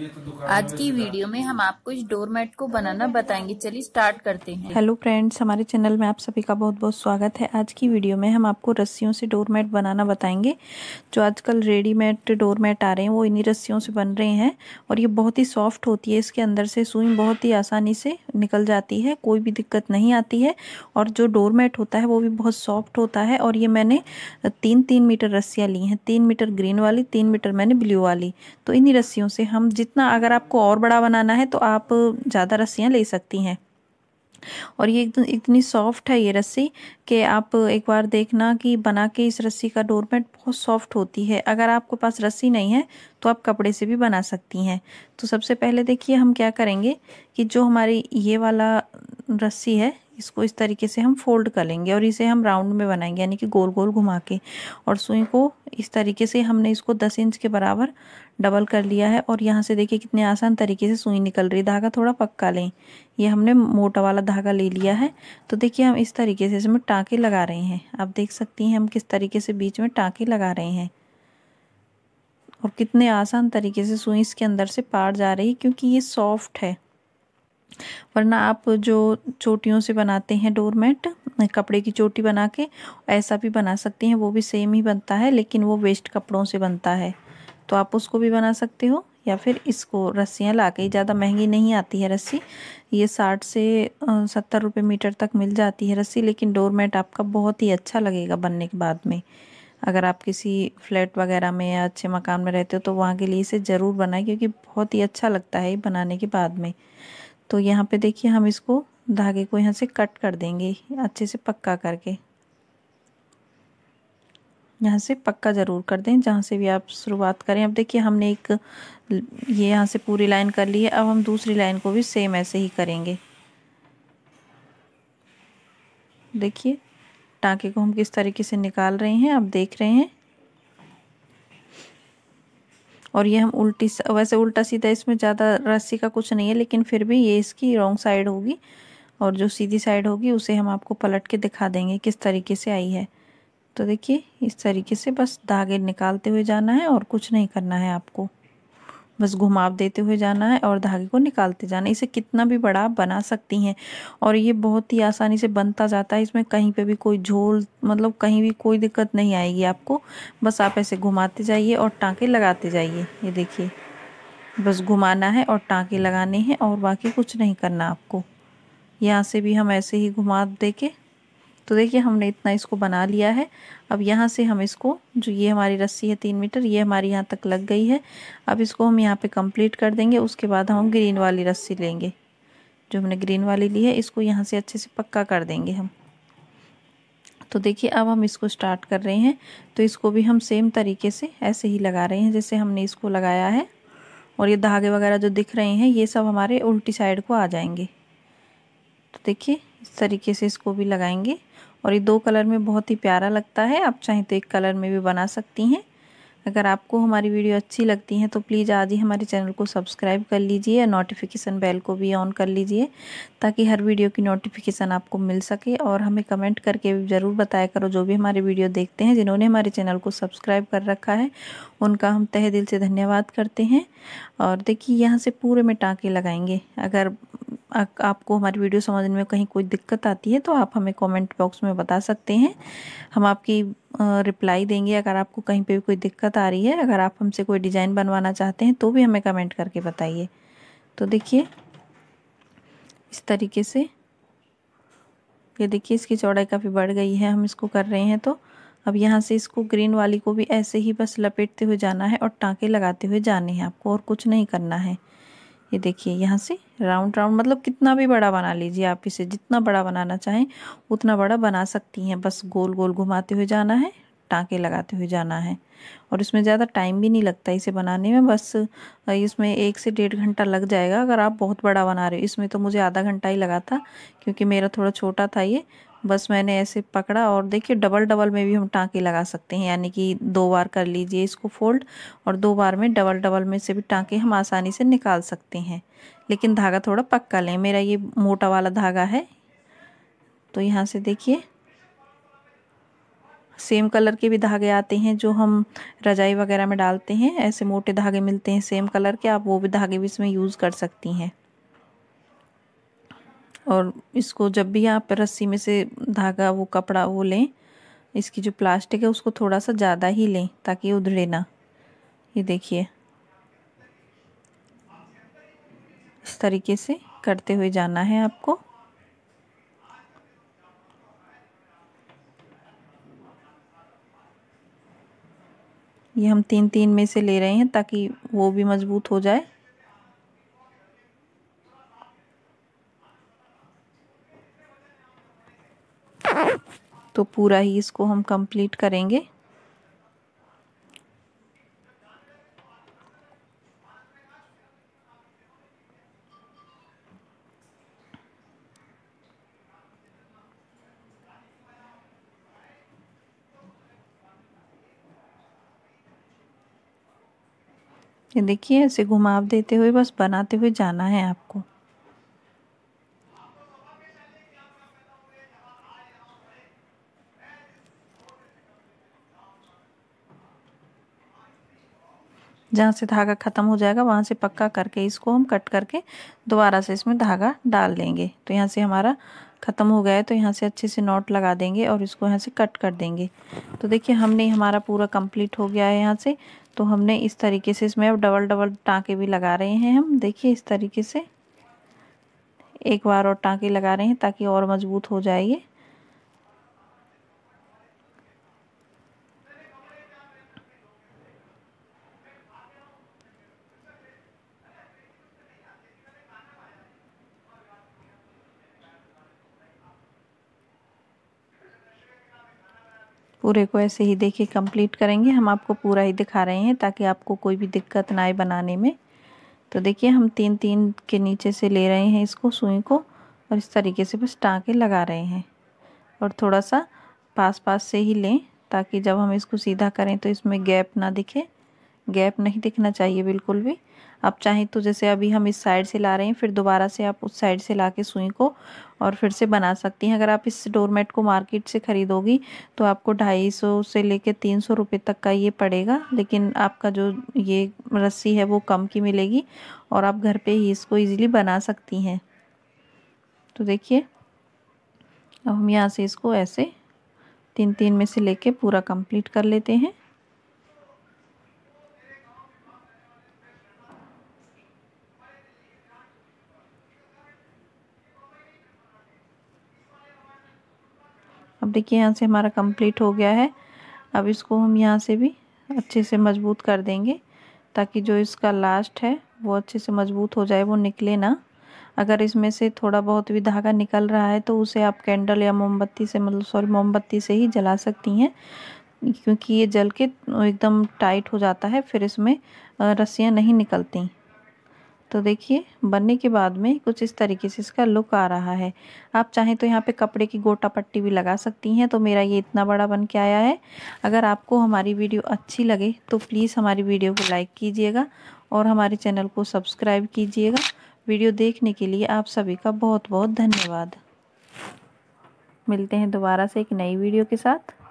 आज की वीडियो में हम आपको इस डोरमेट को बनाना बताएंगे। चलिए स्टार्ट करते हैं। हेलो फ्रेंड्स, हमारे चैनल में आप सभी का बहुत बहुत स्वागत है। आज की वीडियो में हम आपको रस्सियों से डोरमेट बनाना बताएंगे। जो आजकल रेडीमेड डोरमेट आ रहे हैं वो इन्हीं रस्सियों से बन रहे हैं और ये बहुत ही सॉफ्ट होती है। इसके अंदर से सुई बहुत ही आसानी से निकल जाती है, कोई भी दिक्कत नहीं आती है। और जो डोरमेट होता है वो भी बहुत सॉफ्ट होता है। और ये मैंने 3-3 मीटर रस्सियाँ ली हैं, 3 मीटर ग्रीन वाली, 3 मीटर मैंने ब्लू वाली। तो इन्हीं रस्सियों से हम जितना, अगर आपको और बड़ा बनाना है तो आप ज़्यादा रस्सियाँ ले सकती हैं। और ये एकदम इतनी सॉफ्ट है ये रस्सी कि आप एक बार देखना कि बना के इस रस्सी का डोरमेट बहुत सॉफ्ट होती है। अगर आपके पास रस्सी नहीं है तो आप कपड़े से भी बना सकती हैं। तो सबसे पहले देखिए हम क्या करेंगे कि जो हमारी ये वाला रस्सी है इसको इस तरीके से हम फोल्ड कर लेंगे और इसे हम राउंड में बनाएंगे, यानी कि गोल गोल घुमा के। और सुई को इस तरीके से हमने इसको 10 इंच के बराबर डबल कर लिया है। और यहाँ से देखिए कितने आसान तरीके से सुई निकल रही है। धागा थोड़ा पक्का लें, ये हमने मोटा वाला धागा ले लिया है। तो देखिए हम इस तरीके से इसमें टाँके लगा रहे हैं। आप देख सकती हैं हम किस तरीके से बीच में टाँके लगा रहे हैं और कितने आसान तरीके से सुई इसके अंदर से पार जा रही है, क्योंकि ये सॉफ्ट है। वरना आप जो चोटियों से बनाते हैं डोरमेट, कपड़े की चोटी बना के ऐसा भी बना सकती हैं, वो भी सेम ही बनता है, लेकिन वो वेस्ट कपड़ों से बनता है। तो आप उसको भी बना सकते हो या फिर इसको रस्सियाँ ला के, ज़्यादा महंगी नहीं आती है रस्सी, ये 60 से 70 रुपये मीटर तक मिल जाती है रस्सी। लेकिन डोरमेट आपका बहुत ही अच्छा लगेगा बनने के बाद में। अगर आप किसी फ्लैट वगैरह में या अच्छे मकान में रहते हो तो वहाँ के लिए इसे ज़रूर बनाएं, क्योंकि बहुत ही अच्छा लगता है बनाने के बाद में। तो यहाँ पे देखिए हम इसको धागे को यहाँ से कट कर देंगे, अच्छे से पक्का करके। यहाँ से पक्का ज़रूर कर दें जहाँ से भी आप शुरुआत करें। अब देखिए हमने एक ये यहाँ से पूरी लाइन कर ली है। अब हम दूसरी लाइन को भी सेम ऐसे ही करेंगे। देखिए टाँके को हम किस तरीके से निकाल रहे हैं, आप देख रहे हैं। और ये हम उल्टी, वैसे उल्टा सीधा इसमें ज़्यादा रस्सी का कुछ नहीं है, लेकिन फिर भी ये इसकी रॉन्ग साइड होगी और जो सीधी साइड होगी उसे हम आपको पलट के दिखा देंगे किस तरीके से आई है। तो देखिए इस तरीके से बस धागे निकालते हुए जाना है और कुछ नहीं करना है आपको, बस घुमाव देते हुए जाना है और धागे को निकालते जाना है। इसे कितना भी बड़ा बना सकती हैं और ये बहुत ही आसानी से बनता जाता है। इसमें कहीं पे भी कोई झोल, मतलब कहीं भी कोई दिक्कत नहीं आएगी आपको। बस आप ऐसे घुमाते जाइए और टाँके लगाते जाइए। ये देखिए बस घुमाना है और टाँके लगाने हैं और बाकी कुछ नहीं करना आपको। यहाँ से भी हम ऐसे ही घुमा दे के, तो देखिए हमने इतना इसको बना लिया है। अब यहाँ से हम इसको, जो ये हमारी रस्सी है 3 मीटर, ये हमारी यहाँ तक लग गई है। अब इसको हम यहाँ पे कंप्लीट कर देंगे। उसके बाद हम ग्रीन वाली रस्सी लेंगे, जो हमने ग्रीन वाली ली है, इसको यहाँ से अच्छे से पक्का कर देंगे हम। तो देखिए अब हम इसको स्टार्ट कर रहे हैं। तो इसको भी हम सेम तरीके से ऐसे ही लगा रहे हैं जैसे हमने इसको लगाया है। और ये धागे वगैरह जो दिख रहे हैं ये सब हमारे उल्टी साइड को आ जाएंगे। तो देखिए इस तरीके से इसको भी लगाएंगे। और ये 2 कलर में बहुत ही प्यारा लगता है। आप चाहें तो 1 कलर में भी बना सकती हैं। अगर आपको हमारी वीडियो अच्छी लगती है तो प्लीज़ आज ही हमारे चैनल को सब्सक्राइब कर लीजिए और नोटिफिकेशन बेल को भी ऑन कर लीजिए, ताकि हर वीडियो की नोटिफिकेशन आपको मिल सके। और हमें कमेंट करके ज़रूर बताया करो, जो भी हमारे वीडियो देखते हैं, जिन्होंने हमारे चैनल को सब्सक्राइब कर रखा है उनका हम तहे दिल से धन्यवाद करते हैं। और देखिए यहाँ से पूरे में टाँके लगाएंगे। अगर आपको हमारी वीडियो समझने में कहीं कोई दिक्कत आती है तो आप हमें कमेंट बॉक्स में बता सकते हैं, हम आपकी रिप्लाई देंगे। अगर आपको कहीं पे भी कोई दिक्कत आ रही है, अगर आप हमसे कोई डिज़ाइन बनवाना चाहते हैं तो भी हमें कमेंट करके बताइए। तो देखिए इस तरीके से, ये देखिए इसकी चौड़ाई काफ़ी बढ़ गई है, हम इसको कर रहे हैं। तो अब यहाँ से इसको ग्रीन वाली को भी ऐसे ही बस लपेटते हुए जाना है और टाँके लगाते हुए जाने हैं आपको, और कुछ नहीं करना है। ये देखिए यहाँ से राउंड राउंड, मतलब कितना भी बड़ा बना लीजिए आप इसे, जितना बड़ा बनाना चाहें उतना बड़ा बना सकती हैं। बस गोल गोल घुमाते हुए जाना है, टाँके लगाते हुए जाना है। और इसमें ज़्यादा टाइम भी नहीं लगता इसे बनाने में, बस इसमें 1 से 1.5 घंटा लग जाएगा अगर आप बहुत बड़ा बना रहे हो। इसमें तो मुझे आधा घंटा ही लगा था, क्योंकि मेरा थोड़ा छोटा था ये। बस मैंने ऐसे पकड़ा और देखिए डबल डबल में भी हम टाँके लगा सकते हैं, यानी कि 2 बार कर लीजिए इसको फोल्ड और 2 बार में डबल डबल में से भी टाँके हम आसानी से निकाल सकते हैं। लेकिन धागा थोड़ा पक्का लें, मेरा ये मोटा वाला धागा है। तो यहाँ से देखिए सेम कलर के भी धागे आते हैं जो हम रजाई वगैरह में डालते हैं, ऐसे मोटे धागे मिलते हैं सेम कलर के, आप वो भी धागे भी इसमें यूज़ कर सकती हैं। और इसको जब भी आप रस्सी में से धागा वो कपड़ा वो लें, इसकी जो प्लास्टिक है उसको थोड़ा सा ज़्यादा ही लें ताकि उधड़े ना। ये देखिए इस तरीके से करते हुए जाना है आपको। ये हम 3-3 में से ले रहे हैं ताकि वो भी मजबूत हो जाए। तो पूरा ही इसको हम कंप्लीट करेंगे। ये देखिए ऐसे घुमाव देते हुए बस बनाते हुए जाना है आपको। जहाँ से धागा ख़त्म हो जाएगा वहाँ से पक्का करके इसको हम कट करके दोबारा से इसमें धागा डाल देंगे। तो यहाँ से हमारा ख़त्म हो गया है, तो यहाँ से अच्छे से नॉट लगा देंगे और इसको यहाँ से कट कर देंगे। तो देखिए हमने हमारा पूरा कंप्लीट हो गया है। यहाँ से तो हमने इस तरीके से इसमें अब डबल डबल टाँके भी लगा रहे हैं हम। देखिए इस तरीके से एक बार और टाँके लगा रहे हैं ताकि और मजबूत हो जाए। पूरे को ऐसे ही देखिए कंप्लीट करेंगे हम, आपको पूरा ही दिखा रहे हैं ताकि आपको कोई भी दिक्कत ना आए बनाने में। तो देखिए हम 3-3 के नीचे से ले रहे हैं इसको सुई को और इस तरीके से बस टाँके लगा रहे हैं और थोड़ा सा पास पास से ही लें ताकि जब हम इसको सीधा करें तो इसमें गैप ना दिखे। गैप नहीं दिखना चाहिए बिल्कुल भी। आप चाहें तो जैसे अभी हम इस साइड से ला रहे हैं फिर दोबारा से आप उस साइड से ला के सुई को और फिर से बना सकती हैं। अगर आप इस डोरमेट को मार्केट से ख़रीदोगी तो आपको 250 से लेके 300 रुपये तक का ये पड़ेगा, लेकिन आपका जो ये रस्सी है वो कम की मिलेगी और आप घर पे ही इसको ईजिली बना सकती हैं। तो देखिए अब हम यहाँ से इसको ऐसे 3-3 में से ले कर पूरा कंप्लीट कर लेते हैं। अब देखिए यहाँ से हमारा कंप्लीट हो गया है। अब इसको हम यहाँ से भी अच्छे से मजबूत कर देंगे ताकि जो इसका लास्ट है वो अच्छे से मजबूत हो जाए, वो निकले ना। अगर इसमें से थोड़ा बहुत भी धागा निकल रहा है तो उसे आप कैंडल या मोमबत्ती से मोमबत्ती से ही जला सकती हैं, क्योंकि ये जल के एकदम टाइट हो जाता है फिर इसमें रस्सियाँ नहीं निकलती। तो देखिए बनने के बाद में कुछ इस तरीके से इसका लुक आ रहा है। आप चाहें तो यहाँ पे कपड़े की गोटा पट्टी भी लगा सकती हैं। तो मेरा ये इतना बड़ा बन के आया है। अगर आपको हमारी वीडियो अच्छी लगे तो प्लीज़ हमारी वीडियो को लाइक कीजिएगा और हमारे चैनल को सब्सक्राइब कीजिएगा। वीडियो देखने के लिए आप सभी का बहुत बहुत धन्यवाद। मिलते हैं दोबारा से एक नई वीडियो के साथ।